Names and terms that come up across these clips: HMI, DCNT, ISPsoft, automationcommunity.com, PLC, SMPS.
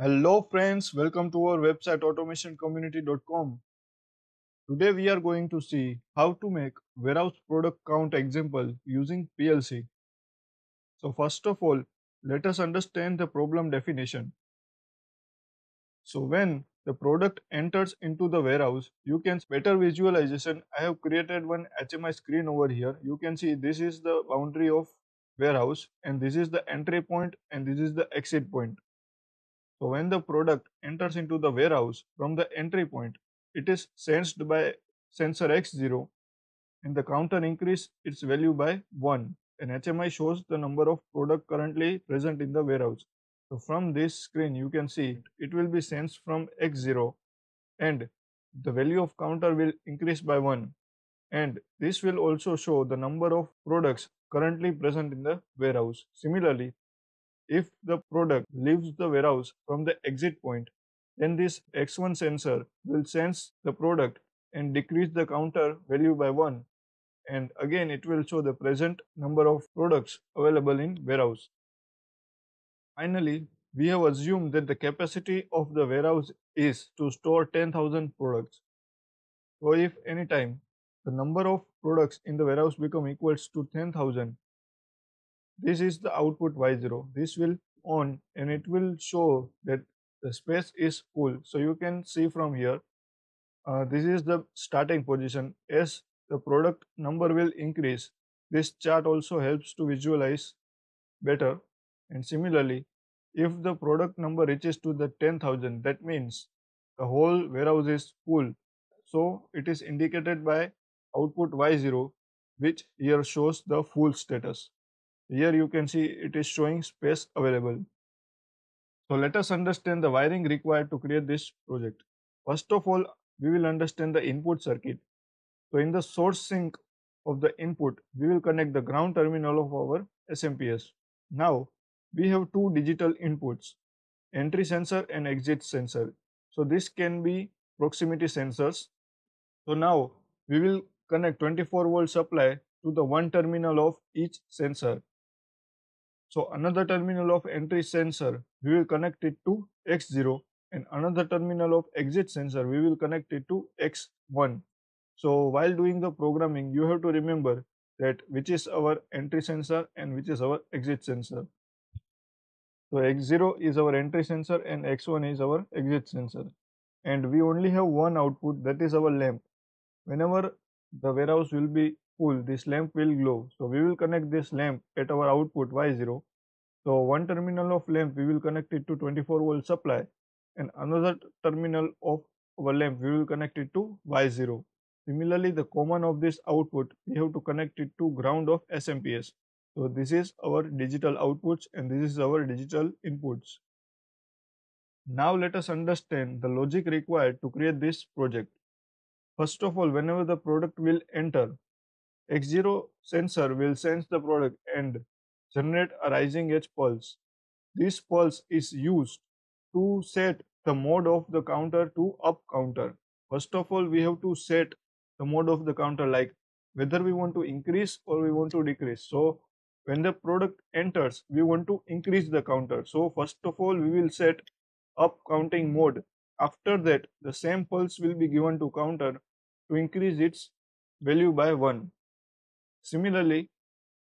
Hello friends, welcome to our website automationcommunity.com. Today we are going to see how to make warehouse product count example using PLC. So first of all, let us understand the problem definition. So when the product enters into the warehouse, you can better visualization. I have created one HMI screen over here. You can see this is the boundary of warehouse and this is the entry point and this is the exit point. So when the product enters into the warehouse from the entry point, it is sensed by sensor X0 and the counter increases its value by 1 and HMI shows the number of product currently present in the warehouse. So from this screen you can see it will be sensed from X0 and the value of counter will increase by 1 and this will also show the number of products currently present in the warehouse. Similarly, if the product leaves the warehouse from the exit point, then this X1 sensor will sense the product and decrease the counter value by 1. And again, it will show the present number of products available in warehouse. Finally, we have assumed that the capacity of the warehouse is to store 10,000 products. So if any time the number of products in the warehouse becomes equals to 10,000, this is the output Y0. This will on and it will show that the space is full. So you can see from here, this is the starting position. As the product number will increase, this chart also helps to visualize better. And similarly, if the product number reaches to the 10,000, that means the whole warehouse is full. So it is indicated by output Y0, which here shows the full status. Here you can see it is showing space available. So let us understand the wiring required to create this project. First of all, we will understand the input circuit. So in the source sink of the input, we will connect the ground terminal of our SMPS. Now we have two digital inputs, entry sensor and exit sensor. So this can be proximity sensors. So now we will connect 24-volt supply to the one terminal of each sensor. So another terminal of entry sensor, we will connect it to X0, and another terminal of exit sensor, we will connect it to X1. So while doing the programming, you have to remember that which is our entry sensor and which is our exit sensor. So X0 is our entry sensor and X1 is our exit sensor. And we only have one output, that is our lamp. Whenever the warehouse will be full, this lamp will glow. So we will connect this lamp at our output Y0. So one terminal of lamp we will connect it to 24-volt supply and another terminal of our lamp we will connect it to Y0. Similarly, the common of this output we have to connect it to ground of SMPS. So this is our digital outputs and this is our digital inputs. Now let us understand the logic required to create this project. First of all, whenever the product will enter, X0 sensor will sense the product and generate a rising edge pulse. This pulse is used to set the mode of the counter to up counter. First of all, we have to set the mode of the counter, like whether we want to increase or we want to decrease. So when the product enters, we want to increase the counter. So first of all, we will set up counting mode. After that, the same pulse will be given to counter to increase its value by 1. Similarly,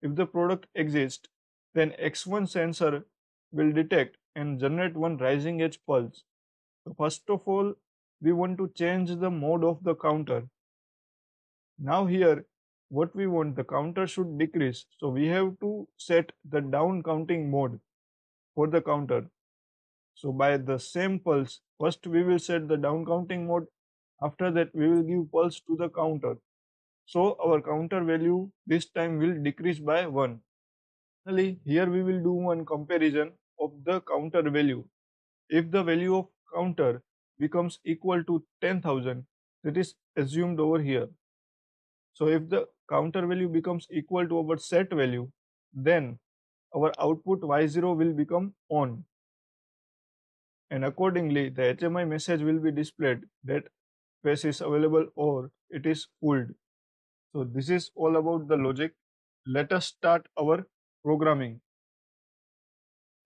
if the product exists, then X1 sensor will detect and generate one rising edge pulse. So first of all, we want to change the mode of the counter. Now here, what we want, the counter should decrease. So we have to set the down counting mode for the counter. So by the same pulse, first we will set the down counting mode. After that, we will give pulse to the counter. So our counter value this time will decrease by 1. Finally, here we will do one comparison of the counter value. If the value of counter becomes equal to 10,000, that is assumed over here. So if the counter value becomes equal to our set value, then our output Y0 will become on. And accordingly, the HMI message will be displayed that space is available or it is full. So this is all about the logic. Let us start our programming.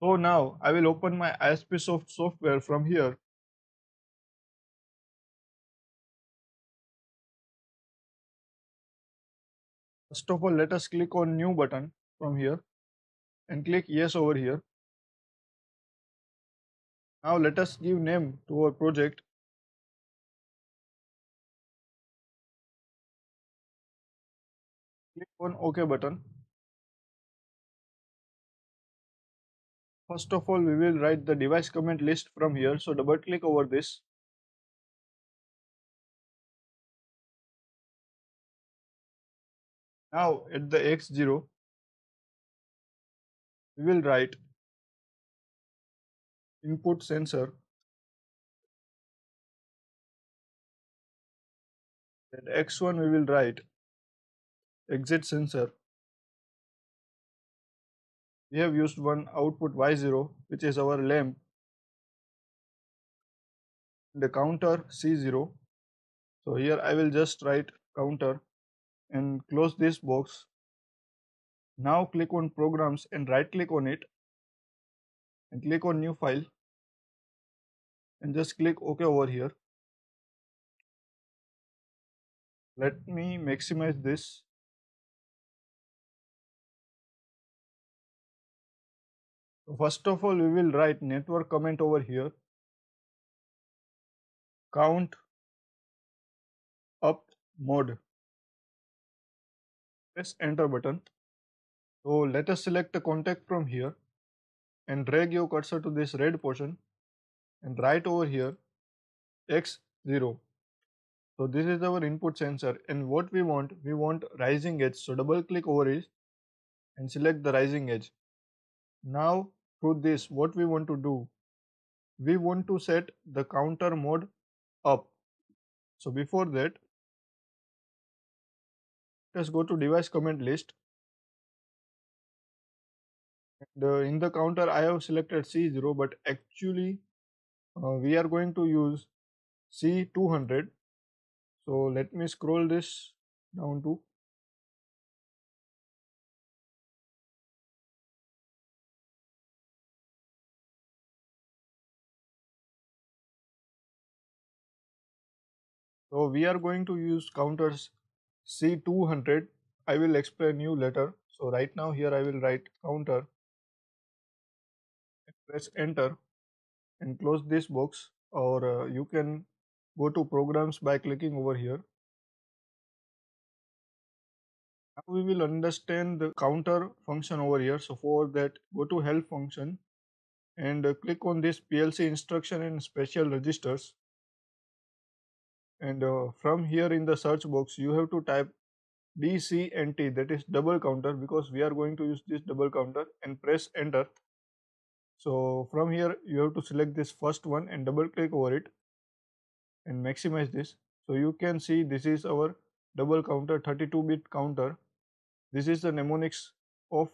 So now I will open my ISPsoft software from here. First of all, let us click on new button from here and click yes over here. Now let us give name to our project. Click on OK button. First of all, we will write the device command list from here. So double click over this. Now at the X0, we will write input sensor and X1 we will write exit sensor. We have used one output Y0, which is our lamp, the counter C0. So here I will just write counter and close this box. Now click on programs and right click on it and click on new file and just click OK over here. Let me maximize this. First of all, we will write network comment over here, count up mode. Press enter button. So let us select the contact from here and drag your cursor to this red portion and write over here X0. So this is our input sensor, and what we want rising edge. So double click over it and select the rising edge. Now through this, what we want to do, we want to set the counter mode up. So before that, let's go to device command list. And in the counter, I have selected C0, but actually we are going to use C200. So let me scroll this down to . So we are going to use counters C200. I will explain you later. So right now here I will write counter and press enter and close this box, or you can go to programs by clicking over here. Now we will understand the counter function over here. So for that, go to help function and click on this PLC instruction and special registers. And from here in the search box, you have to type DCNT, that is double counter, because we are going to use this double counter, and press enter. So from here, you have to select this first one and double click over it and maximize this. So you can see this is our double counter, 32-bit counter. This is the mnemonics of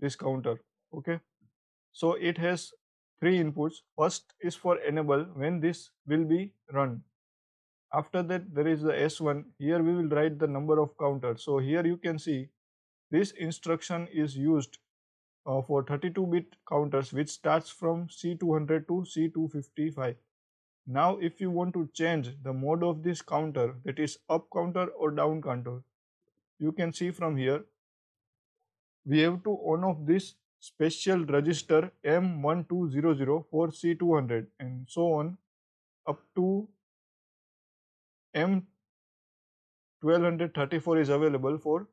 this counter. Okay. So it has three inputs. First is for enable, when this will be run. After that, there is the S1. Here we will write the number of counters. So here you can see this instruction is used for 32-bit counters, which starts from C200 to C255. Now if you want to change the mode of this counter, that is up counter or down counter, you can see from here we have to on off this special register M1200 for C200 and so on up to M1234 is available for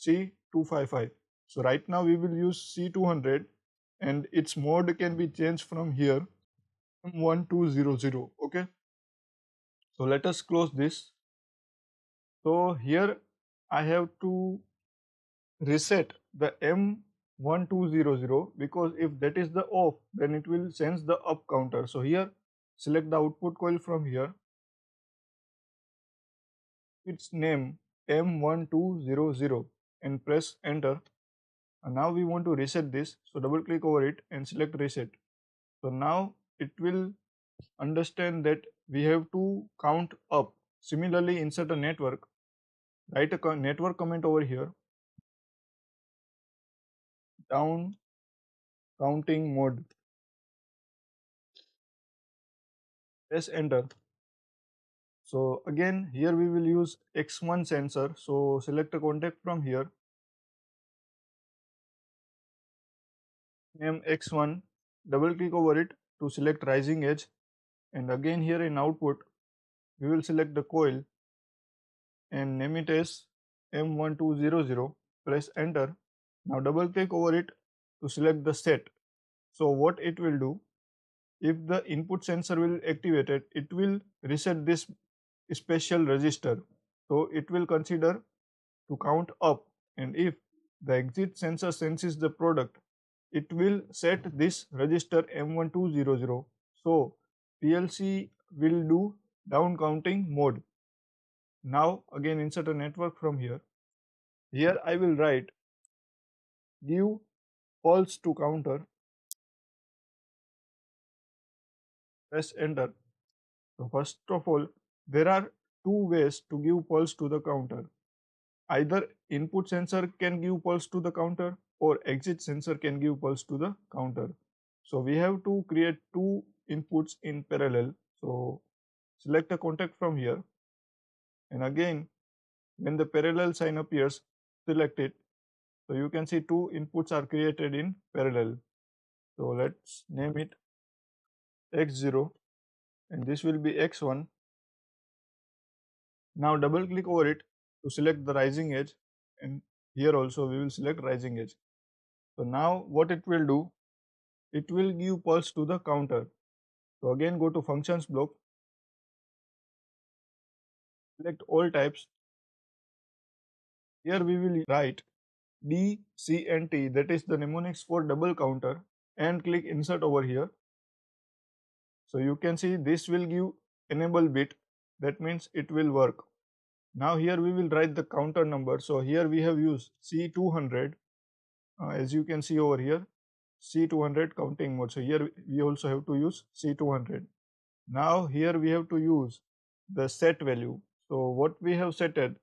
C255. So right now we will use C200 and its mode can be changed from here, M1200. Okay. So let us close this. So here I have to reset the M1200, because if that is the off, then it will sense the up counter. So here select the output coil from here. Its name M1200 and press enter, and now we want to reset this, so double click over it and select reset. So now it will understand that we have to count up. Similarly, insert a network, write a network comment over here, down counting mode. Press enter. So again here we will use X1 sensor, so select a contact from here, name X1, double click over it to select rising edge, and again here in output we will select the coil and name it as M1200, press enter. Now double click over it to select the set. So what it will do, if the input sensor will activate it, it will reset this special register, so it will consider to count up, and if the exit sensor senses the product, it will set this register M1200. So PLC will do down counting mode. Now again insert a network from here. Here I will write give pulse to counter, press enter. So first of all, there are two ways to give pulse to the counter. Either input sensor can give pulse to the counter or exit sensor can give pulse to the counter. So we have to create two inputs in parallel. So select a contact from here, and again when the parallel sign appears, select it. So you can see two inputs are created in parallel. So let's name it X0 and this will be X1. Now double click over it to select the rising edge, and here also we will select rising edge. So now what it will do, it will give pulse to the counter. So again go to functions block, select all types. Here we will write DCNT, that is the mnemonics for double counter, and click insert over here. So you can see this will give enable bit, that means it will work. Now here we will write the counter number. So here we have used C200, as you can see over here, C200 counting mode. So here we also have to use C200. Now here we have to use the set value. So what we have setted,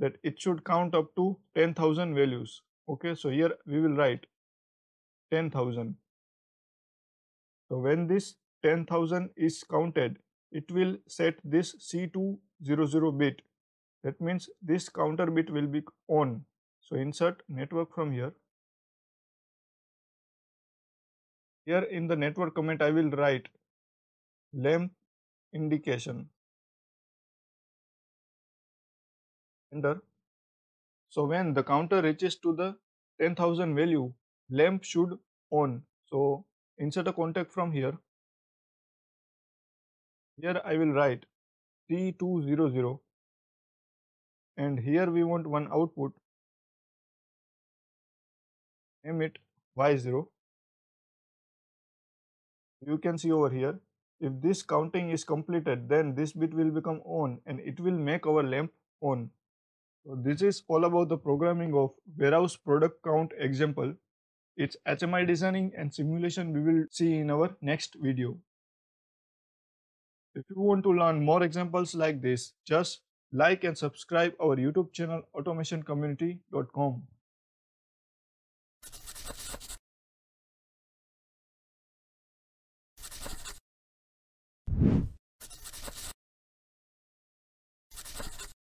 that it should count up to 10,000 values. Okay, so here we will write 10,000. So when this 10,000 is counted, it will set this C200 bit. That means this counter bit will be on. So insert network from here. Here in the network comment I will write lamp indication. Enter. So when the counter reaches to the 10,000 value, lamp should on. So insert a contact from here. Here I will write C200, and here we want one output, name it Y0. You can see over here, if this counting is completed, then this bit will become on and it will make our lamp on. So this is all about the programming of warehouse product count example. Its HMI designing and simulation we will see in our next video. If you want to learn more examples like this, just like and subscribe our YouTube channel automationcommunity.com.